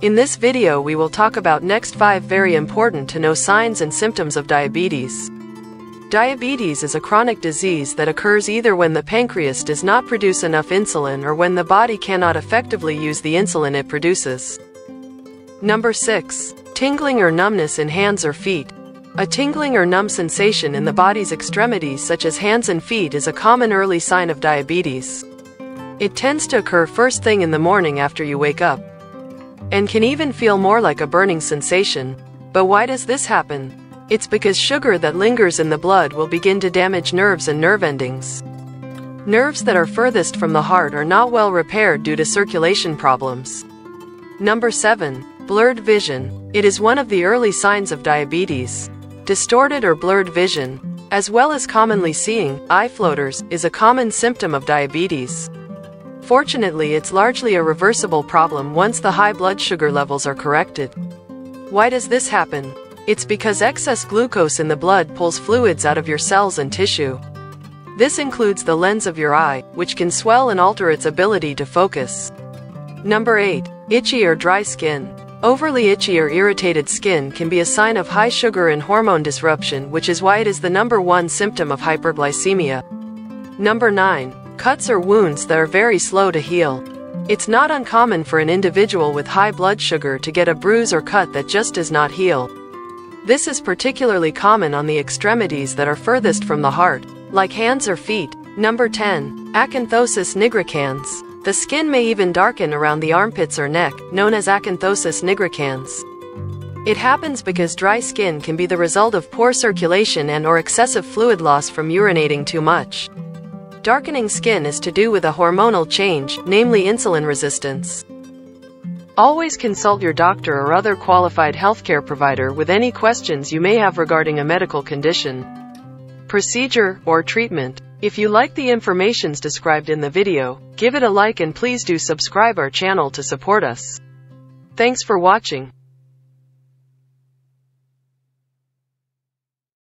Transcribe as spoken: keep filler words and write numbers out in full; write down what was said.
In this video we will talk about next five very important to know signs and symptoms of diabetes. Diabetes is a chronic disease that occurs either when the pancreas does not produce enough insulin or when the body cannot effectively use the insulin it produces. Number six. Tingling or numbness in hands or feet. A tingling or numb sensation in the body's extremities such as hands and feet is a common early sign of diabetes. It tends to occur first thing in the morning after you wake up, and can even feel more like a burning sensation. But why does this happen? It's because sugar that lingers in the blood will begin to damage nerves and nerve endings. Nerves that are furthest from the heart are not well repaired due to circulation problems. Number seven. Blurred vision. It is one of the early signs of diabetes. Distorted or blurred vision, as well as commonly seeing eye floaters, is a common symptom of diabetes. Fortunately, it's largely a reversible problem once the high blood sugar levels are corrected. Why does this happen? It's because excess glucose in the blood pulls fluids out of your cells and tissue. This includes the lens of your eye, which can swell and alter its ability to focus. Number eight. Itchy or dry skin. Overly itchy or irritated skin can be a sign of high sugar and hormone disruption, which is why it is the number one symptom of hyperglycemia. Number nine. Cuts or wounds that are very slow to heal. It's not uncommon for an individual with high blood sugar to get a bruise or cut that just does not heal. This is particularly common on the extremities that are furthest from the heart, like hands or feet. Number ten. Acanthosis nigricans. The skin may even darken around the armpits or neck, known as acanthosis nigricans. It happens because dry skin can be the result of poor circulation and or excessive fluid loss from urinating too much. Darkening skin is to do with a hormonal change, namely insulin resistance. Always consult your doctor or other qualified healthcare provider with any questions you may have regarding a medical condition, procedure, or treatment. If you like the information described in the video, give it a like and please do subscribe our channel to support us. Thanks for watching.